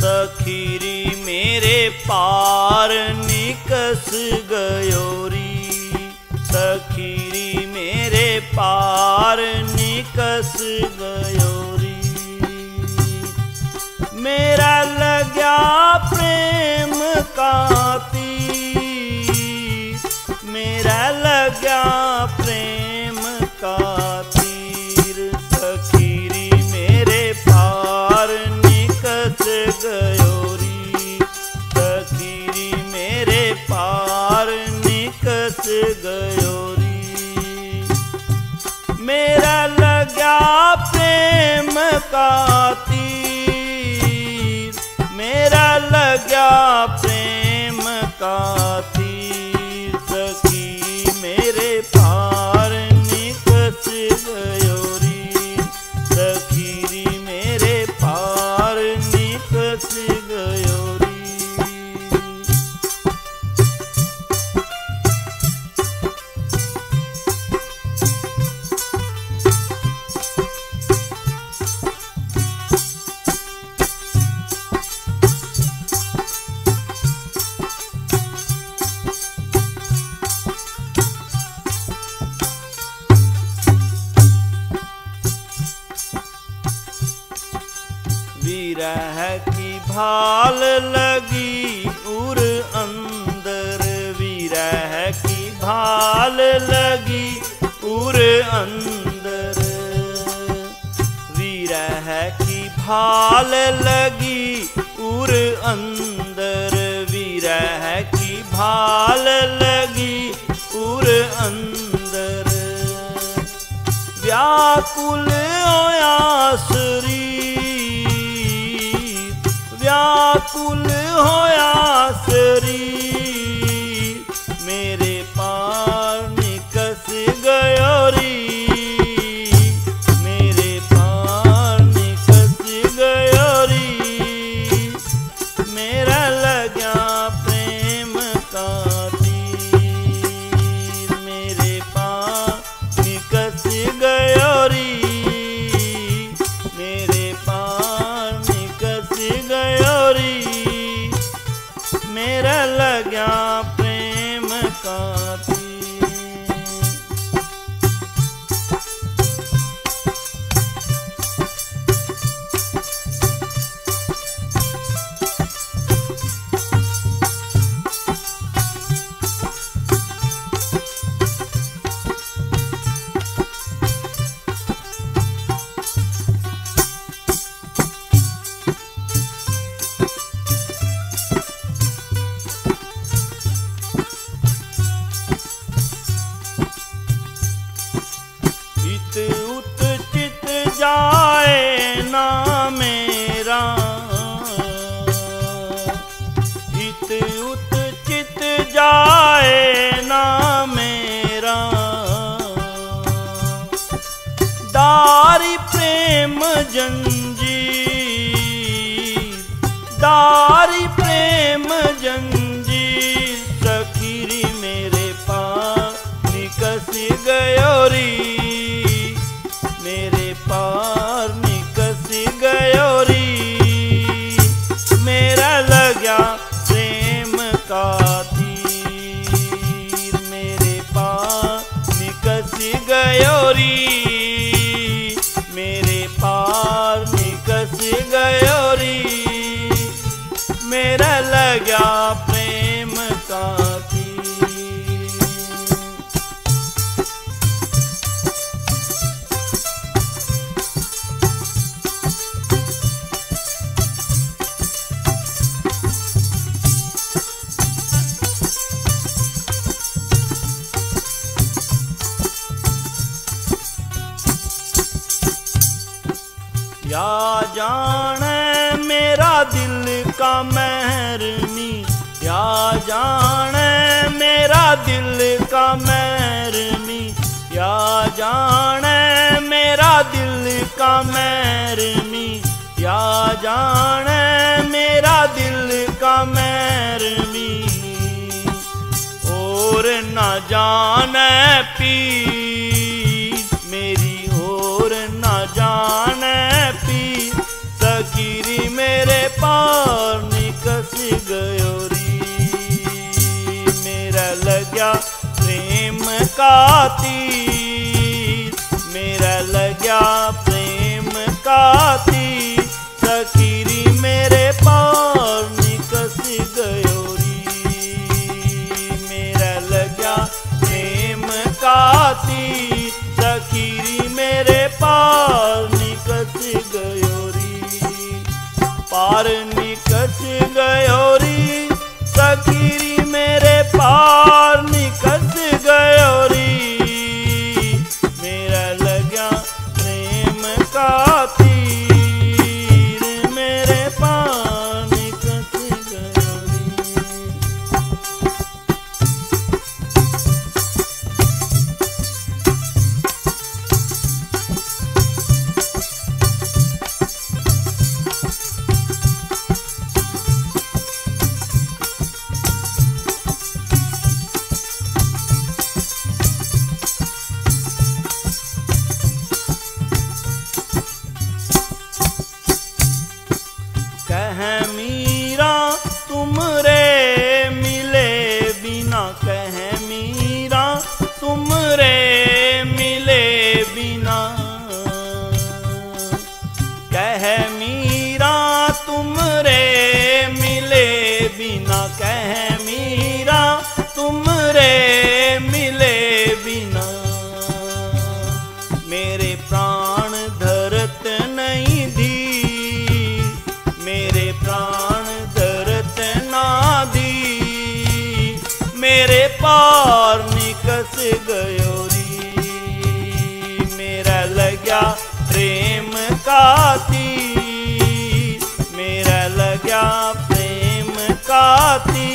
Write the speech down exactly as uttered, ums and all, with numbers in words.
सखीरी मेरे पार निकस गयोरी, सखीरी मेरे पार निकस गयोरी। मेरा लग्या प्रेम का तीर, मेरा लग्या प्रेम का तीर, सखीरी मेरे पार निकस गयोरी, सखीरी मेरे पार निकस गयोरी। मेरा लग्या प्रेम का लग्या प्रेम का तीर, सखी मेरे पार निकस गयोरी, सखीरी मेरे पार निकस गयोरी। विरह की भाल लगी उर अंदर, विरह की भाल लगी उर अंदर, विरह की भाल लगी उर अंदर, विरह की भाल लगी उर अंदर। व्याकुल आसुरी, व्याकुल होया शरीर, मेरे पार निकस गयोरी, मेरे पार निकस गयोरी। मेरा लग्या प्रेम का तीर, मेरे पार निकस गयोरी, मेरे पार निकस गयोरी। मेरा लग्या प्रेम का तीर। उत चित जाए ना मेरा, इत उत चित जाए ना मेरा, दारी प्रेम जंजीर, दारी प्रेम जंजीर, सखीरी मेरे पार निकस गयोरी, मेरे पार निकस गयोरी। मेरा लग्या प्रेम का तीर, मेरे पार निकस गयोरी, मेरे पार निकस गयोरी। मेरा लग्या प्रेम का या जाने मेरा दिल का महरमी, या जाने मेरा दिल का महरमी, या जाने मेरा दिल का महरमी, या जाने मेरा दिल का महरमी। और न जाने पीर मेरी, और न जाने पीर, सखीरी मेरे पानी कस गयो री, मेरा लग्या प्रेम का तीर, मेरा लग्या प्रेम का तीर, सखीरी मेरे पानी कस गयो री, मेरा लग्या प्रेम का तीर, सखीरी मेरे पानी कस गयो, पार निकट गयो री, सखीरी मेरे पार निकट गयो री, मेरा लग्या प्रेम का तीर, मेरे पार निकट गयो री। पार निकस गयो री, मेरा लग्या प्रेम का तीर, मेरा लग्या प्रेम का तीर।